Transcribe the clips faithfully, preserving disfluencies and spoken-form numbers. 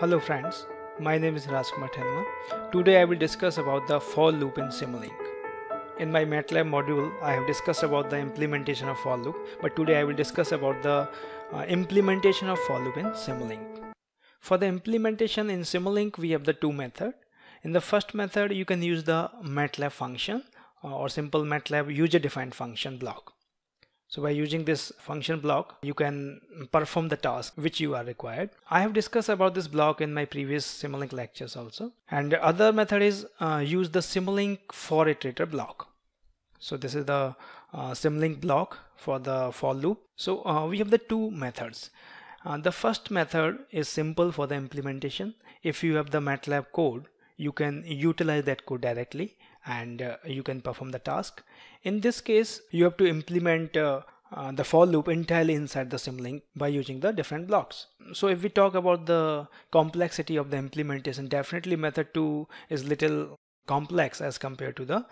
Hello friends, my name is Raj Kumar Thenua. Today I will discuss about the for loop in Simulink. In my MATLAB module, I have discussed about the implementation of for loop, but today I will discuss about the uh, implementation of for loop in Simulink. For the implementation in Simulink, we have the two methods. In the first method, you can use the MATLAB function uh, or simple MATLAB user-defined function block. So by using this function block, you can perform the task which you are required. I have discussed about this block in my previous Simulink lectures also. And the other method is uh, use the Simulink for iterator block. So this is the uh, Simulink block for the for loop. So uh, we have the two methods. Uh, the first method is simple for the implementation. If you have the MATLAB code, you can utilize that code directly and uh, you can perform the task. In this case, you have to implement uh, uh, the for loop entirely inside the Simulink by using the different blocks. So if we talk about the complexity of the implementation, definitely method two is little complex as compared to the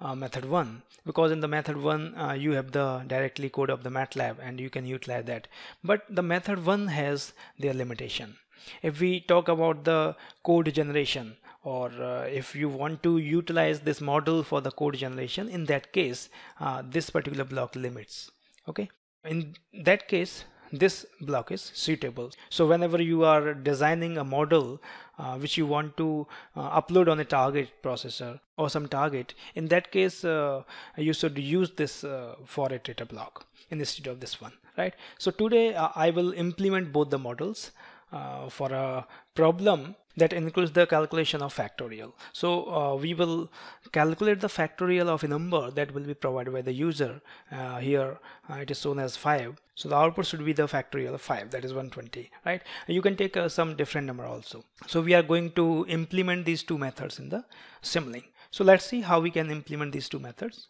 uh, method one, because in the method one uh, you have the directly code of the MATLAB and you can utilize that. But the method one has their limitation. If we talk about the code generation, or uh, if you want to utilize this model for the code generation, in that case uh, this particular block limits. Okay, in that case this block is suitable. So whenever you are designing a model uh, which you want to uh, upload on a target processor or some target, in that case uh, you should use this uh, for iterator block instead of this one, right? So today uh, I will implement both the models uh, for a problem that includes the calculation of factorial. So uh, we will calculate the factorial of a number that will be provided by the user. Uh, here uh, it is shown as five. So the output should be the factorial of five, that is one hundred twenty, right? You can take uh, some different number also. So we are going to implement these two methods in the Simulink. So let's see how we can implement these two methods.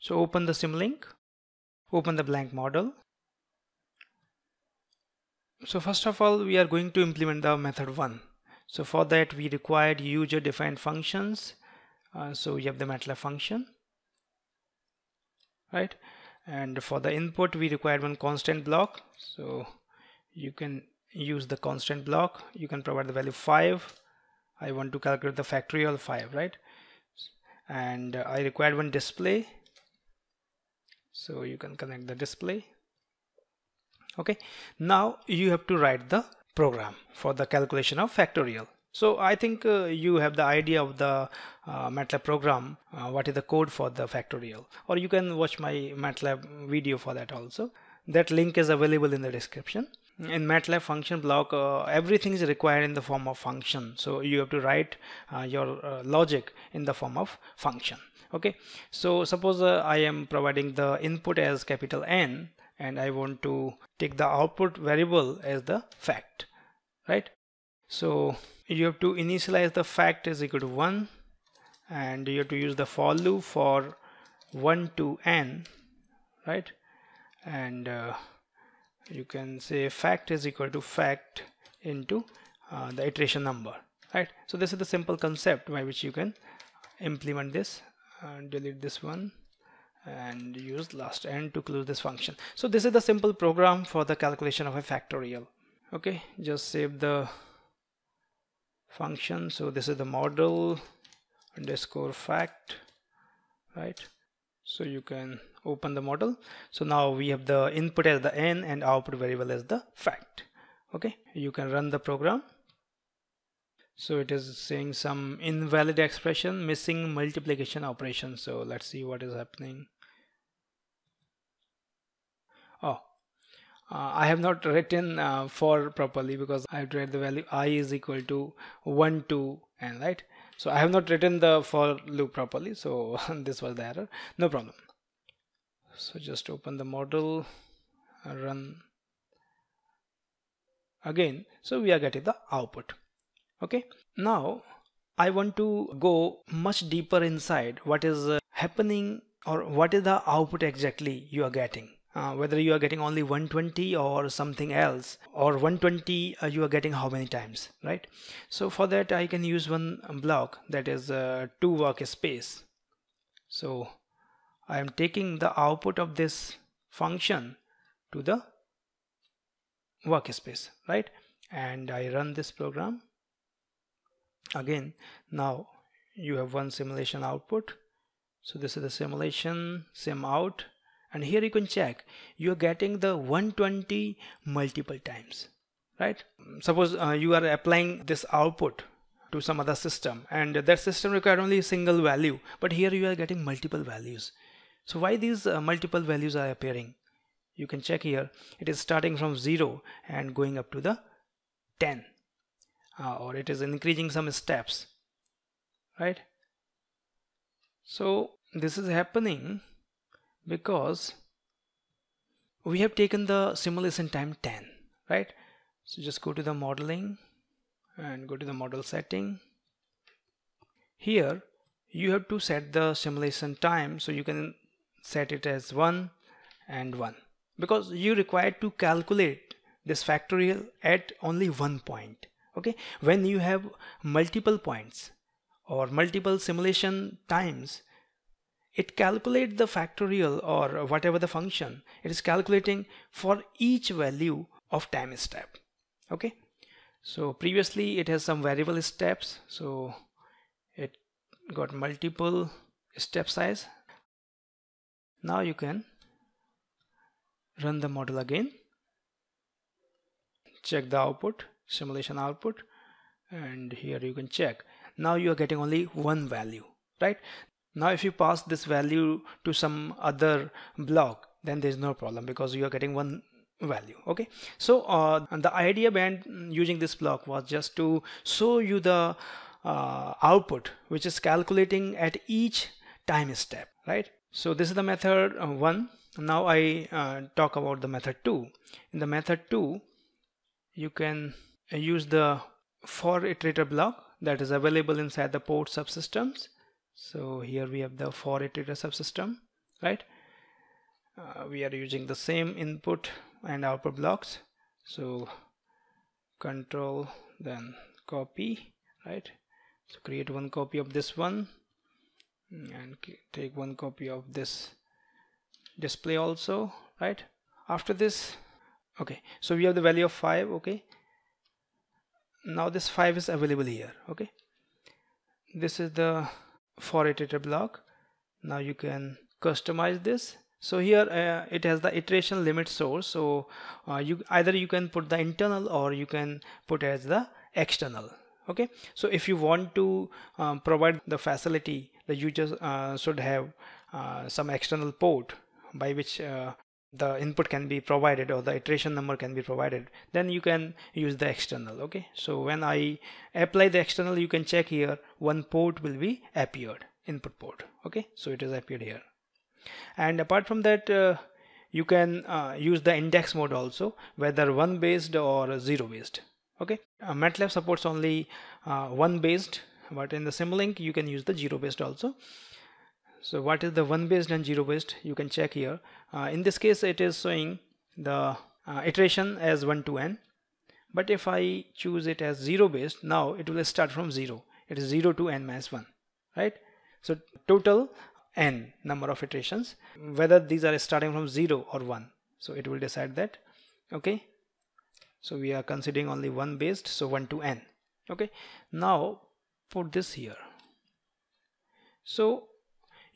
So open the Simulink, open the blank model. So first of all, we are going to implement the method one. So for that we required user defined functions. Uh, so we have the MATLAB function, right? And for the input we required one constant block. So you can use the constant block. You can provide the value five. I want to calculate the factorial five, right? And uh, I required one display. So you can connect the display. Okay. Now you have to write the program for the calculation of factorial. So I think uh, you have the idea of the uh, MATLAB program, uh, what is the code for the factorial, or you can watch my MATLAB video for that also. That link is available in the description. In MATLAB function block, uh, everything is required in the form of function. So you have to write uh, your uh, logic in the form of function. Okay, so suppose uh, I am providing the input as capital N, and I want to take the output variable as the fact, right? So you have to initialize the fact is equal to one, and you have to use the for loop for one to n, right? And uh, you can say fact is equal to fact into uh, the iteration number, right? So this is the simple concept by which you can implement this. Uh, delete this one and use last n to close this function. So this is the simple program for the calculation of a factorial. Okay, just save the function. So this is the model underscore fact, right? So you can open the model. So now we have the input as the n and output variable as the fact. Okay, you can run the program. So it is saying some invalid expression, missing multiplication operation. So let's see what is happening. Oh, uh, I have not written uh, for properly, because I have to write the value I is equal to one to n, right? So I have not written the for loop properly. So this was the error. No problem. So just open the model, run again. So we are getting the output. Okay, now I want to go much deeper inside what is uh, happening, or what is the output exactly you are getting. Uh, whether you are getting only one hundred twenty or something else, or one hundred twenty uh, you are getting how many times, right? So for that I can use one block, that is uh, to workspace. So I am taking the output of this function to the workspace, right? and I run this program again. Now you have one simulation output. So this is the simulation sim out, and here you can check you're getting the one twenty multiple times, right? Suppose uh, you are applying this output to some other system, and that system required only a single value, but here you are getting multiple values. So why these uh, multiple values are appearing? You can check here, it is starting from zero and going up to the ten, uh, or it is increasing some steps, right? So this is happening because we have taken the simulation time ten, right? So just go to the modeling and go to the model setting. Here you have to set the simulation time, so you can set it as one and one, because you require to calculate this factorial at only one point. Okay, when you have multiple points or multiple simulation times, it calculates the factorial or whatever the function, it is calculating for each value of time step. Okay, so previously it has some variable steps, so it got multiple step size. Now you can run the model again, check the output, simulation output, and here you can check. Now you are getting only one value, right? Now if you pass this value to some other block, then there is no problem because you are getting one value. Okay, so uh, the idea behind using this block was just to show you the uh, output which is calculating at each time step, right? So this is the method uh, one. Now I uh, talk about the method two. In the method two, you can use the for iterator block that is available inside the port subsystems. So here we have the for iterator subsystem, right? Uh, we are using the same input and output blocks. So control then copy, right? So create one copy of this one and take one copy of this display also, right? After this, okay, so we have the value of five. Okay, now this five is available here. Okay, this is the for iterator block. Now you can customize this. So here uh, it has the iteration limit source, so uh, you either you can put the internal or you can put as the external. Okay, so if you want to um, provide the facility, the users uh, should have uh, some external port by which uh, the input can be provided or the iteration number can be provided, then you can use the external. Okay, so when I apply the external, you can check here one port will be appeared, input port. Okay, so it is appeared here. And apart from that, uh, you can uh, use the index mode also, whether one based or zero based. Okay, uh, MATLAB supports only uh, one based, but in the Simulink you can use the zero based also. So what is the one based and zero based? You can check here. Uh, in this case it is showing the uh, iteration as one to n, but if I choose it as zero based, now it will start from zero. It is zero to n minus one, right? So total n number of iterations, whether these are starting from zero or one, so it will decide that. Okay, so we are considering only one based, so one to n. Okay, now put this here. So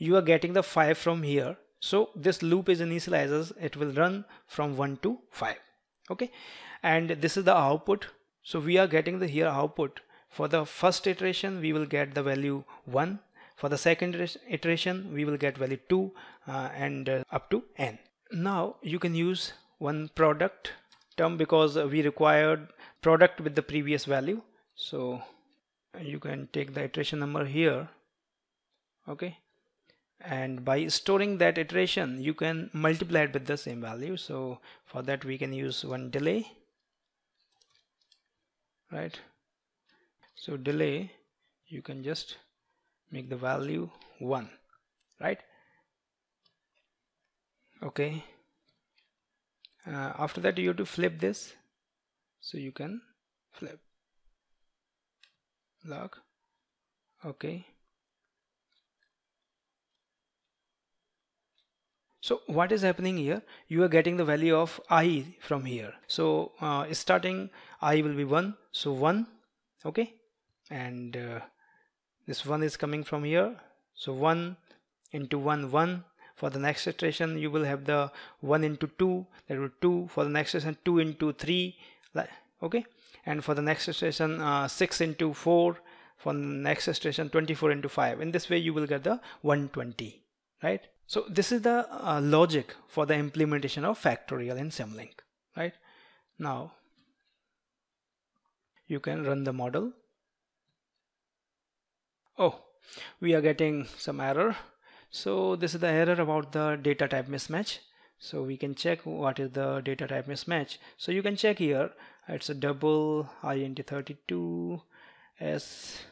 you are getting the five from here, so this loop is initializes, it will run from one to five. Okay, and this is the output. So we are getting the here output. For the first iteration we will get the value one, for the second iteration we will get value two, uh, and uh, up to n. Now you can use one product term because we required product with the previous value, so you can take the iteration number here. Okay, and by storing that iteration you can multiply it with the same value, so for that we can use one delay, right? So delay, you can just make the value one, right? Okay, uh, after that you have to flip this, so you can flip lock. Okay, So what is happening here? You are getting the value of I from here. So uh, starting I will be one, so one, okay, and uh, this one is coming from here, so one into one, one. For the next iteration you will have the one into two, that will two. For the next iteration two into three, okay, and for the next iteration uh, six into four, for the next iteration twenty-four into five. In this way you will get the one hundred twenty, right? So this is the uh, logic for the implementation of factorial in Simulink, right? Now you can run the model. Oh, we are getting some error. So this is the error about the data type mismatch. So we can check what is the data type mismatch. So you can check here, it's a double I N T thirty-two S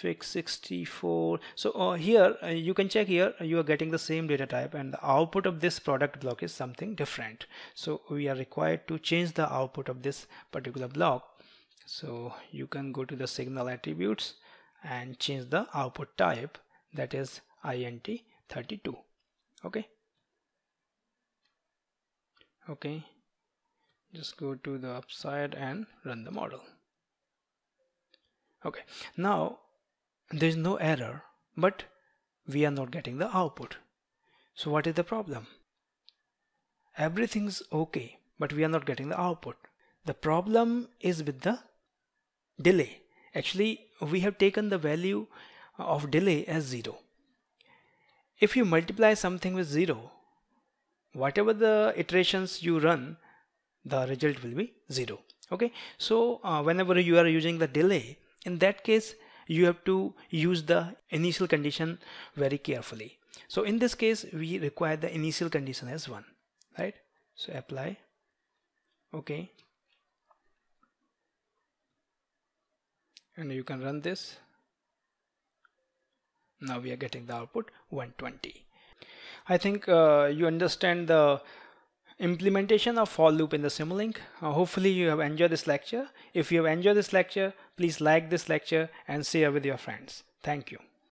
fix sixty-four. So uh, here uh, you can check here, you are getting the same data type and the output of this product block is something different. So we are required to change the output of this particular block. So you can go to the signal attributes and change the output type, that is I N T thirty-two. Okay, okay, just go to the upside and run the model. Okay, now there is no error, but we are not getting the output. So what is the problem? Everything's okay, but we are not getting the output. The problem is with the delay. Actually, we have taken the value of delay as zero. If you multiply something with zero, whatever the iterations you run, the result will be zero. Okay, so uh, whenever you are using the delay, in that case you have to use the initial condition very carefully. So in this case we require the initial condition as one, right? So apply. Okay, and you can run this. Now we are getting the output one hundred twenty. I think uh, you understand the implementation of for loop in the Simulink. Uh, hopefully you have enjoyed this lecture. If you have enjoyed this lecture, please like this lecture and share with your friends. Thank you.